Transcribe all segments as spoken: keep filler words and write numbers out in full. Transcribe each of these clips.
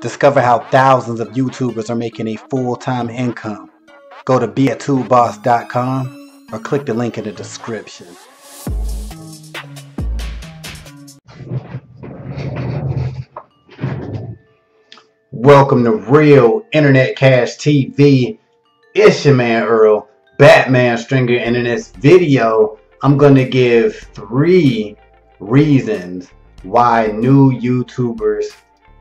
Discover how thousands of YouTubers are making a full-time income. Go to beatubeboss dot com or click the link in the description. Welcome to Real Internet Cash T V. It's your man Earl "Batman" Stringer, and in this video I'm going to give three reasons why new YouTubers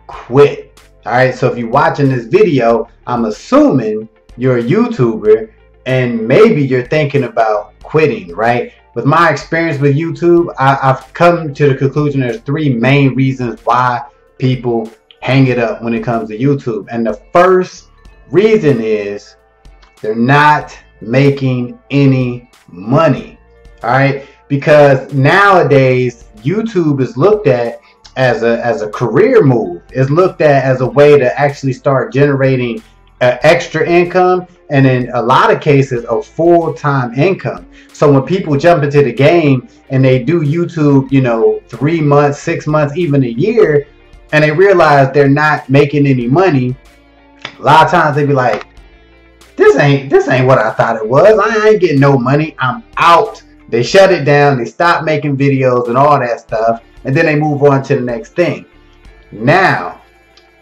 quit. Alright, so if you're watching this video, I'm assuming you're a YouTuber and maybe you're thinking about quitting, right? With my experience with YouTube, I, I've come to the conclusion there's three main reasons why people hang it up when it comes to YouTube. And the first reason is they're not making any money. Alright, because nowadays YouTube is looked at as a as a career move. It's looked at as a way to actually start generating uh, extra income, and in a lot of cases a full-time income. So when people jump into the game and they do YouTube, you know, three months, six months, even a year, and they realize they're not making any money, a lot of times they be like, this ain't this ain't what I thought it was. I ain't getting no money. I'm out. They shut it down, they stop making videos and all that stuff, and then they move on to the next thing. Now,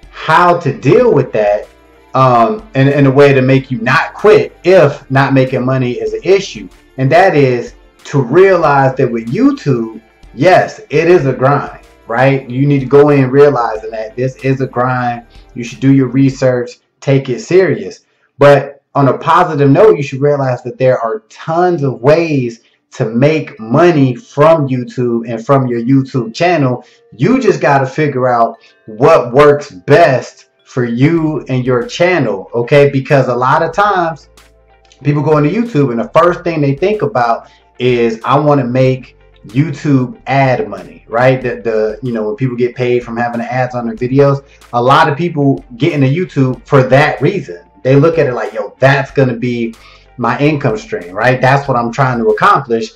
how to deal with that um, in, in a way to make you not quit if not making money is an issue, and that is to realize that with YouTube, yes, it is a grind, right? You need to go in realizing that this is a grind. You should do your research, take it serious. But on a positive note, you should realize that there are tons of ways to make money from YouTube and from your YouTube channel. You just got to figure out what works best for you and your channel, okay? Because a lot of times people go into YouTube and the first thing they think about is, I want to make YouTube ad money, right? The, the you know, when people get paid from having ads on their videos, a lot of people get into YouTube for that reason. They look at it like, yo, that's gonna be my income stream, right? That's what I'm trying to accomplish.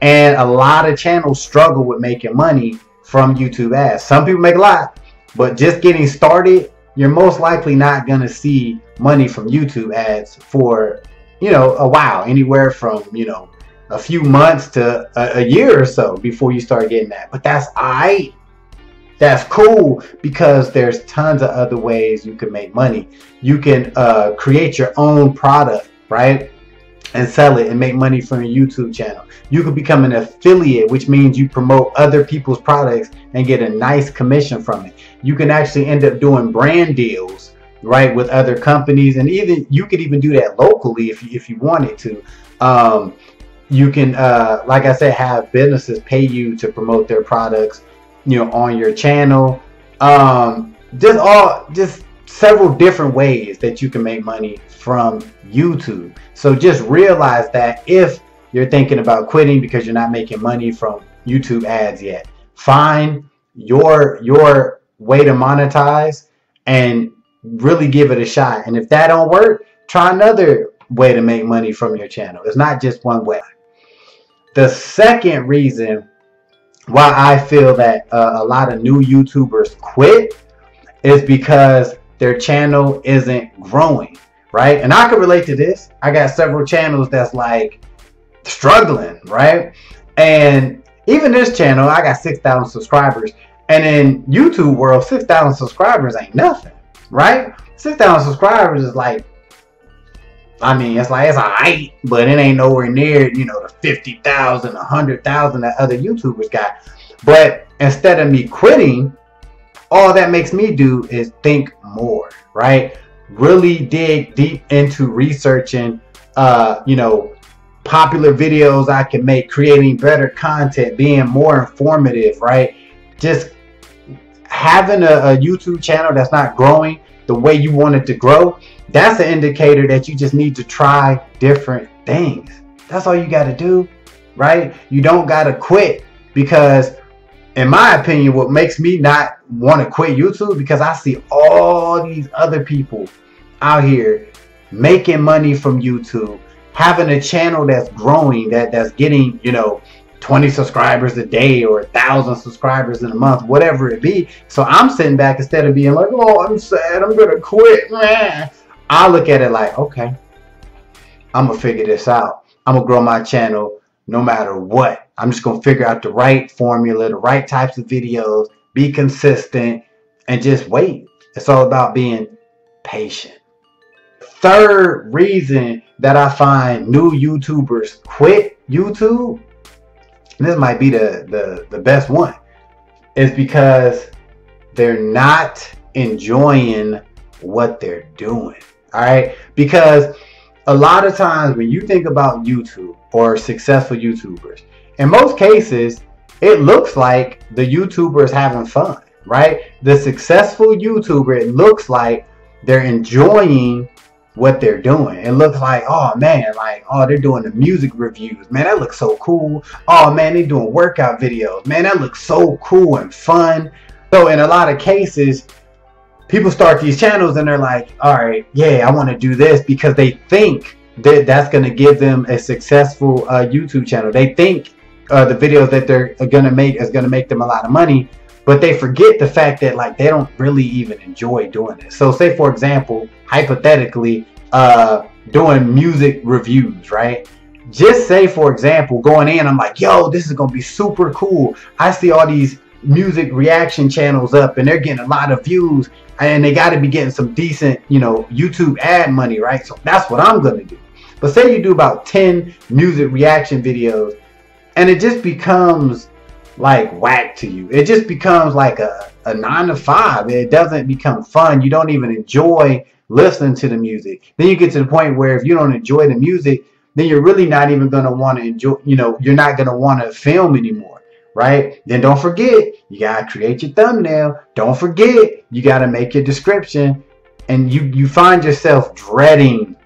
And a lot of channels struggle with making money from YouTube ads. Some people make a lot, but just getting started, you're most likely not gonna see money from YouTube ads for, you know, a while, anywhere from, you know, a few months to a, a year or so before you start getting that. But that's all right. That's cool, because there's tons of other ways you can make money. You can uh, create your own product, right? And sell it and make money from your YouTube channel. You could become an affiliate, which means you promote other people's products and get a nice commission from it. You can actually end up doing brand deals, right, with other companies, and even you could even do that locally if you, if you wanted to. Um, you can, uh, like I said, have businesses pay you to promote their products, you know, on your channel. Um, just all just several different ways that you can make money from YouTube. So just realize that if you're thinking about quitting because you're not making money from YouTube ads yet, find your your way to monetize and really give it a shot. And if that don't work, try another way to make money from your channel. It's not just one way. The second reason why I feel that uh, a lot of new YouTubers quit is because their channel isn't growing, right? And I can relate to this. I got several channels that's like struggling, right? And even this channel, I got six thousand subscribers, and in YouTube world, six thousand subscribers ain't nothing, right? six thousand subscribers is like, I mean, it's like, it's all right, but it ain't nowhere near, you know, the fifty thousand, one hundred thousand that other YouTubers got. But instead of me quitting, all that makes me do is think more, right? Really dig deep into researching, uh, you know, popular videos I can make, creating better content, being more informative, right? Just having a, a YouTube channel that's not growing the way you want it to grow, that's an indicator that you just need to try different things. That's all you got to do, right? You don't got to quit, because in my opinion, what makes me not want to quit YouTube, because I see all these other people out here making money from YouTube, having a channel that's growing, that that's getting, you know, twenty subscribers a day or a thousand subscribers in a month, whatever it be. So I'm sitting back, instead of being like, oh, I'm sad, I'm gonna quit, man, I look at it like, okay, I'm gonna figure this out. I'm gonna grow my channel no matter what. I'm just gonna figure out the right formula, the right types of videos, be consistent, and just wait. It's all about being patient. Third reason that I find new YouTubers quit YouTube, and this might be the, the, the best one, is because they're not enjoying what they're doing. All right? Because a lot of times when you think about YouTube or successful YouTubers, in most cases, it looks like the YouTuber is having fun, right? The successful YouTuber, it looks like they're enjoying what they're doing. It looks like, oh man, like, oh, they're doing the music reviews, man, that looks so cool. Oh man, they're doing workout videos, man, that looks so cool and fun. So in a lot of cases, people start these channels and they're like, all right, yeah, I want to do this, because they think that that's going to give them a successful uh, YouTube channel. They think uh, the videos that they're going to make is going to make them a lot of money, but they forget the fact that, like, they don't really even enjoy doing it. So say, for example, hypothetically, uh, doing music reviews, right? Just say, for example, going in, I'm like, yo, this is going to be super cool. I see all these music reaction channels up and they're getting a lot of views, and they got to be getting some decent, you know, YouTube ad money, right? So that's what I'm going to do. But say you do about ten music reaction videos and it just becomes like whack to you. It just becomes like a, a nine to five. It doesn't become fun. You don't even enjoy listening to the music. Then you get to the point where if you don't enjoy the music, then you're really not even going to want to enjoy, you know, you're not going to want to film anymore, right? Then don't forget, you got to create your thumbnail. Don't forget, you got to make your description. And you, you find yourself dreading,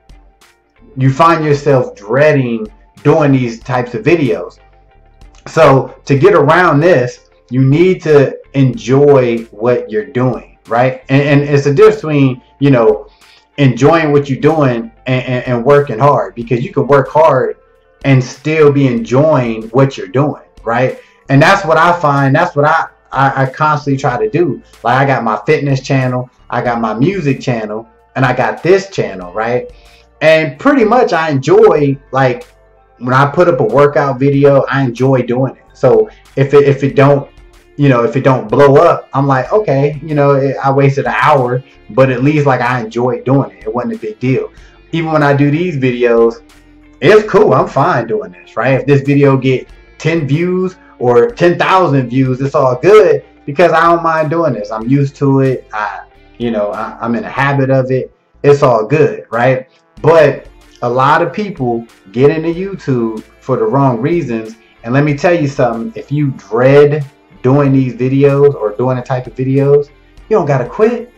you find yourself dreading doing these types of videos. So to get around this, you need to enjoy what you're doing, right? And, and it's a difference between, you know, enjoying what you're doing and, and, and working hard, because you can work hard and still be enjoying what you're doing, right? And that's what I find. That's what I, I, I constantly try to do. Like, I got my fitness channel, I got my music channel, and I got this channel, right? And pretty much I enjoy, like, when I put up a workout video, I enjoy doing it. So if it, if it don't, you know, if it don't blow up, I'm like, okay, you know, it, I wasted an hour, but at least, like, I enjoyed doing it. It wasn't a big deal. Even when I do these videos, it's cool. I'm fine doing this, right? If this video get ten views or ten thousand views, it's all good, because I don't mind doing this. I'm used to it. I, you know, I, I'm in a habit of it. It's all good, right? But a lot of people get into YouTube for the wrong reasons. And let me tell you something, if you dread doing these videos or doing the type of videos, you don't gotta quit.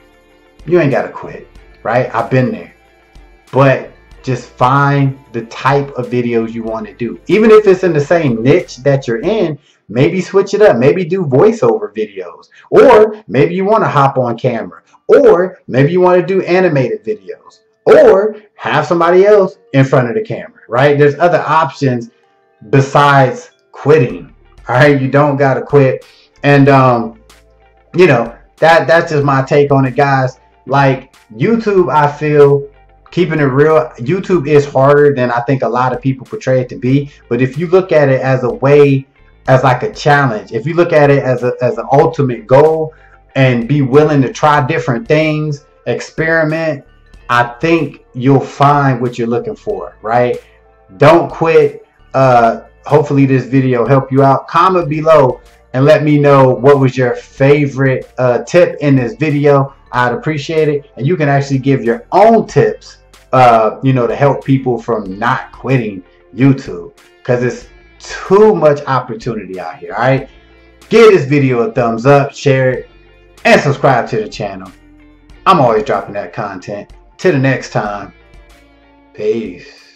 You ain't gotta quit, right? I've been there. But just find the type of videos you want to do. Even if it's in the same niche that you're in, maybe switch it up. Maybe do voiceover videos, or maybe you want to hop on camera, or maybe you want to do animated videos, or have somebody else in front of the camera, right? There's other options besides quitting, all right? You don't gotta quit. And, um, you know, that that's just my take on it, guys. Like, YouTube, I feel, keeping it real, YouTube is harder than I think a lot of people portray it to be. But if you look at it as a way, as like a challenge, if you look at it as, a, as an ultimate goal and be willing to try different things, experiment, I think you'll find what you're looking for, right? Don't quit. Uh, hopefully this video helped you out. Comment below and let me know what was your favorite uh, tip in this video. I'd appreciate it. And you can actually give your own tips, uh, you know, to help people from not quitting YouTube, because it's too much opportunity out here, all right? Give this video a thumbs up, share it, and subscribe to the channel. I'm always dropping that content. Till the next time, peace.